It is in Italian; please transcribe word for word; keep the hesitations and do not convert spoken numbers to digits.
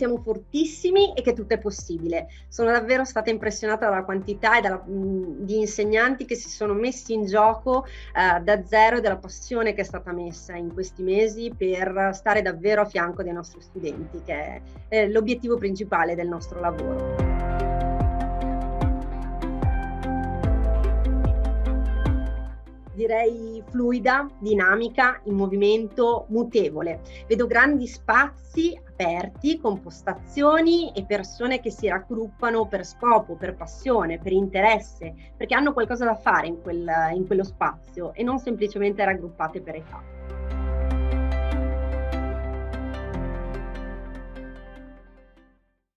siamo fortissimi e che tutto è possibile. Sono davvero stata impressionata dalla quantità e dalla, mh, di insegnanti che si sono messi in gioco eh, da zero e della passione che è stata messa in questi mesi per stare davvero a fianco dei nostri studenti, che è eh, l'obiettivo principale del nostro lavoro. Direi fluida, dinamica, in movimento, mutevole. Vedo grandi spazi aperti con postazioni e persone che si raggruppano per scopo, per passione, per interesse, perché hanno qualcosa da fare in, quel, in quello spazio e non semplicemente raggruppate per età.